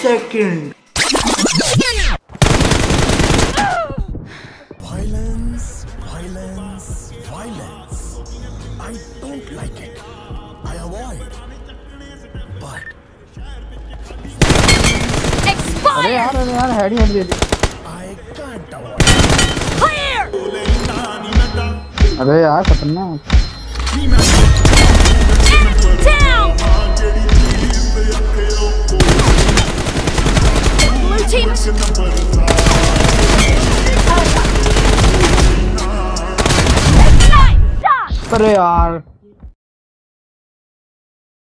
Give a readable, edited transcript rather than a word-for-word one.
second. Violence, violence, violence. I don't like it. I avoid. But... I can't avoid. Clear! Blue team.